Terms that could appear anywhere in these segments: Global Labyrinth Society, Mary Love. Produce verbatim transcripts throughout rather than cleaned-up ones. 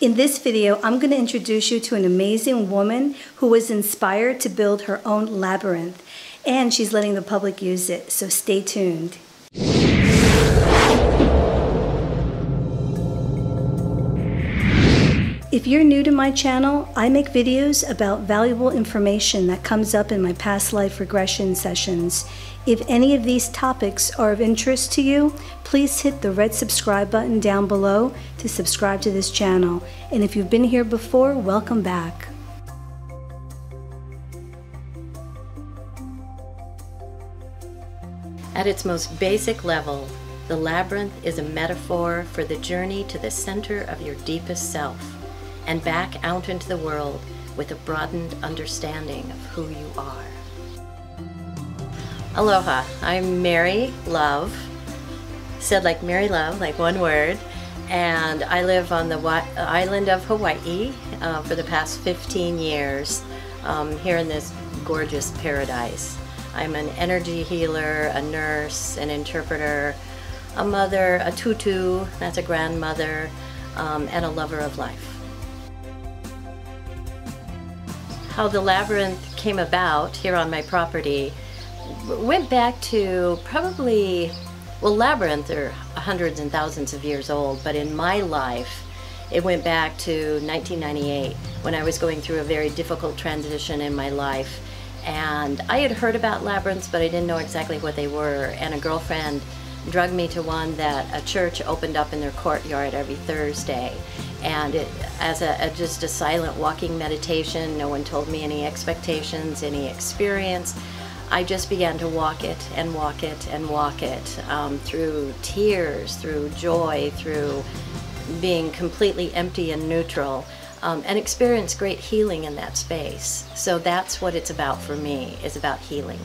In this video, I'm going to introduce you to an amazing woman who was inspired to build her own labyrinth, and she's letting the public use it, so stay tuned. If you're new to my channel, I make videos about valuable information that comes up in my past life regression sessions. If any of these topics are of interest to you, please hit the red subscribe button down below to subscribe to this channel. And if you've been here before, welcome back. At its most basic level, the labyrinth is a metaphor for the journey to the center of your deepest self and back out into the world with a broadened understanding of who you are. Aloha, I'm Mary Love, said like Mary Love, like one word, and I live on the island of Hawaii uh, for the past fifteen years um, here in this gorgeous paradise. I'm an energy healer, a nurse, an interpreter, a mother, a tutu, that's a grandmother, um, and a lover of life. How the labyrinth came about here on my property went back to probably, well, labyrinths are hundreds and thousands of years old, but in my life, it went back to nineteen ninety-eight when I was going through a very difficult transition in my life. And I had heard about labyrinths, but I didn't know exactly what they were. And a girlfriend drugged me to one that a church opened up in their courtyard every Thursday. And it, as a, a just a silent walking meditation, no one told me any expectations, any experience. I just began to walk it and walk it and walk it um, through tears, through joy, through being completely empty and neutral, um, and experience great healing in that space. So that's what it's about for me, is about healing.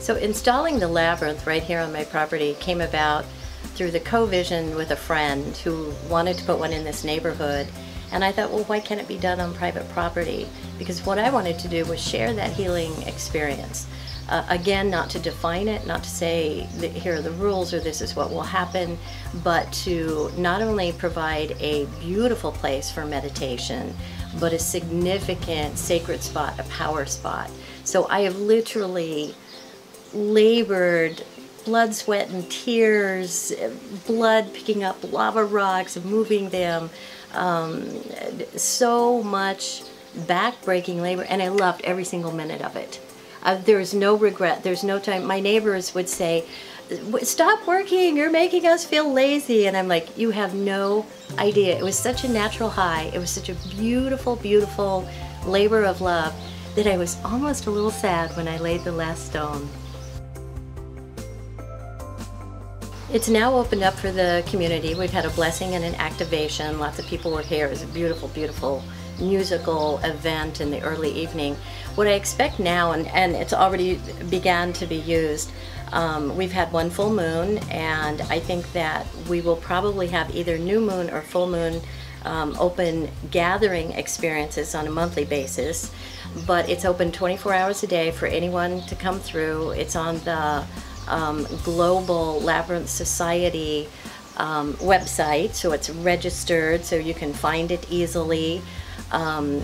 So installing the labyrinth right here on my property came about through the co-vision with a friend who wanted to put one in this neighborhood. And I thought, well, why can't it be done on private property? Because what I wanted to do was share that healing experience. Uh, again, not to define it, not to say that here are the rules or this is what will happen, but to not only provide a beautiful place for meditation, but a significant sacred spot, a power spot. So I have literally labored blood, sweat, and tears, blood picking up lava rocks and moving them, um, so much back-breaking labor, and I loved every single minute of it. Uh, there is no regret, there's no time. My neighbors would say, stop working, you're making us feel lazy, and I'm like, you have no idea. It was such a natural high, it was such a beautiful, beautiful labor of love that I was almost a little sad when I laid the last stone. It's now opened up for the community. We've had a blessing and an activation. Lots of people were here. It was a beautiful, beautiful musical event in the early evening. What I expect now, and, and it's already began to be used, um, we've had one full moon, and I think that we will probably have either new moon or full moon um, open gathering experiences on a monthly basis. But it's open twenty-four hours a day for anyone to come through. It's on the Um, Global Labyrinth Society um, website, so it's registered so you can find it easily, um,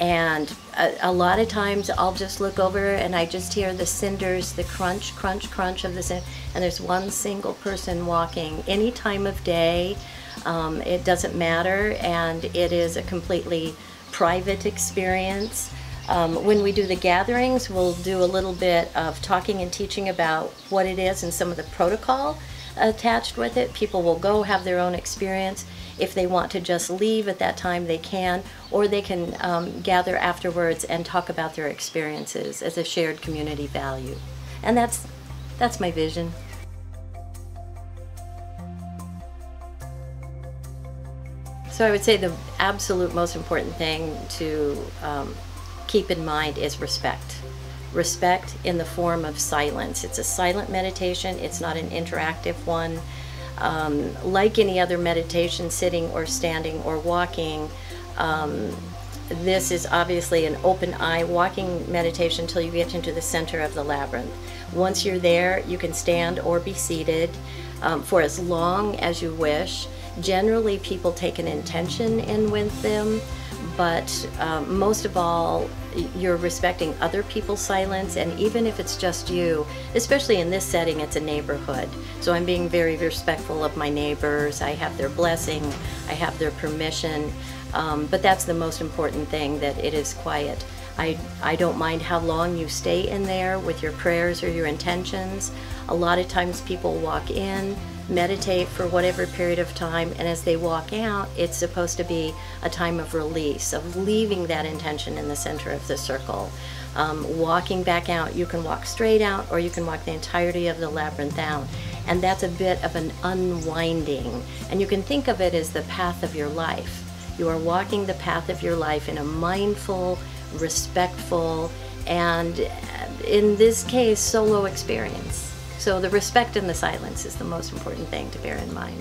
and a, a lot of times I'll just look over and I just hear the cinders, the crunch, crunch, crunch of the cinders, and there's one single person walking any time of day. Um, it doesn't matter, and it is a completely private experience. Um, when we do the gatherings, we'll do a little bit of talking and teaching about what it is and some of the protocol attached with it. People will go have their own experience. If they want to just leave at that time, they can, or they can um, gather afterwards and talk about their experiences as a shared community value. And that's, that's my vision. So I would say the absolute most important thing to um, keep in mind is respect. Respect in the form of silence. It's a silent meditation, it's not an interactive one. Um, like any other meditation, sitting or standing or walking, um, this is obviously an open eye walking meditation until you get into the center of the labyrinth. Once you're there, you can stand or be seated. um, for as long as you wish. Generally, people take an intention in with them, but um, most of all, you're respecting other people's silence, and even if it's just you, especially in this setting, it's a neighborhood. So I'm being very respectful of my neighbors. I have their blessing, I have their permission, um, but that's the most important thing, that it is quiet. I, I don't mind how long you stay in there with your prayers or your intentions. A lot of times people walk in, meditate for whatever period of time, and as they walk out, it's supposed to be a time of release, of leaving that intention in the center of the circle. Um, walking back out, you can walk straight out or you can walk the entirety of the labyrinth out, and that's a bit of an unwinding, and you can think of it as the path of your life. You are walking the path of your life in a mindful, respectful, and in this case, solo experience. So the respect and the silence is the most important thing to bear in mind.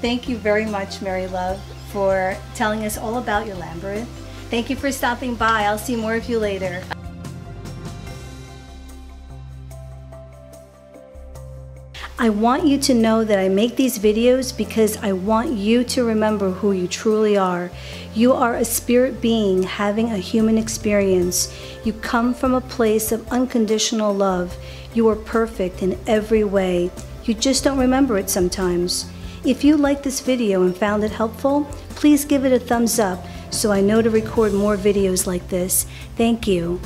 Thank you very much, Mary Love, for telling us all about your labyrinth. Thank you for stopping by. I'll see more of you later. I want you to know that I make these videos because I want you to remember who you truly are. You are a spirit being having a human experience. You come from a place of unconditional love. You are perfect in every way. You just don't remember it sometimes. If you liked this video and found it helpful, please give it a thumbs up so I know to record more videos like this. Thank you.